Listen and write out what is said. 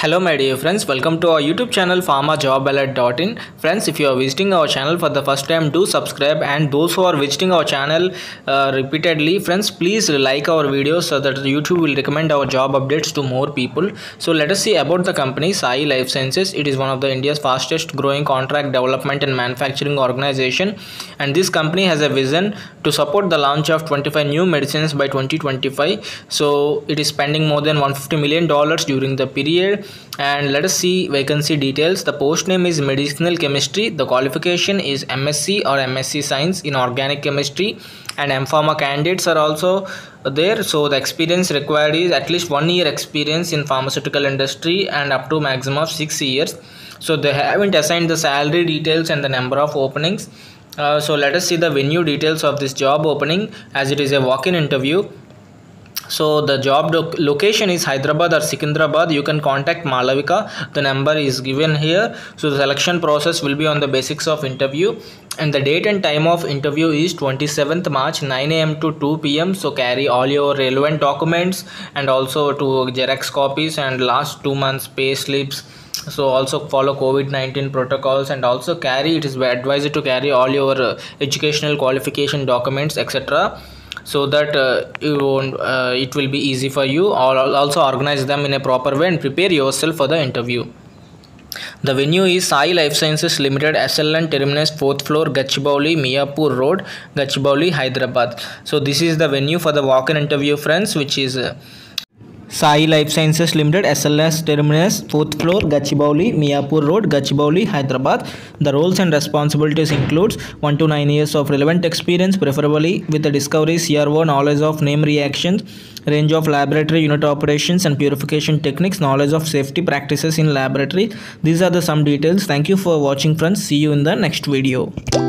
Hello my dear friends, welcome to our YouTube channel PharmaJobAlert.in. Friends, if you are visiting our channel for the first time, do subscribe, and those who are visiting our channel repeatedly, friends, please like our videos so that YouTube will recommend our job updates to more people. So let us see about the company Sai Life Sciences. It is one of the India's fastest growing contract development and manufacturing organization, and this company has a vision to support the launch of 25 new medicines by 2025. So it is spending more than $150 million during the period. And let us see vacancy details. The post name is Medicinal Chemistry. The qualification is MSc or MSc Science in Organic Chemistry, and M.Pharma candidates are also there. So the experience required is at least 1 year experience in pharmaceutical industry and up to maximum of 6 years. So they haven't assigned the salary details and the number of openings. So let us see the venue details of this job opening, as it is a walk-in interview. So the job location is Hyderabad or Secunderabad. You can contact Malavika. The number is given here. So the selection process will be on the basics of interview, and the date and time of interview is 27th March, 9 AM to 2 PM. So carry all your relevant documents and also to Xerox copies and last 2 months pay slips. So also follow COVID-19 protocols, and also carry, it is advised to carry all your educational qualification documents, etc. So that it will be easy for you. Also organize them in a proper way and prepare yourself for the interview. The venue is Sai Life Sciences Limited, SLN Terminus, 4th floor, Gachibowli, Miyapur Road, Gachibowli, Hyderabad. So this is the venue for the walk-in interview, friends, which is Sai Life Sciences Limited, SLS Terminus, 4th floor, Gachibowli, Miyapur Road, Gachibowli, Hyderabad. The roles and responsibilities includes 1 to 9 years of relevant experience, preferably with the discovery, CRO, knowledge of name reactions, range of laboratory unit operations and purification techniques, knowledge of safety practices in laboratory. These are the some details. Thank you for watching, friends. See you in the next video.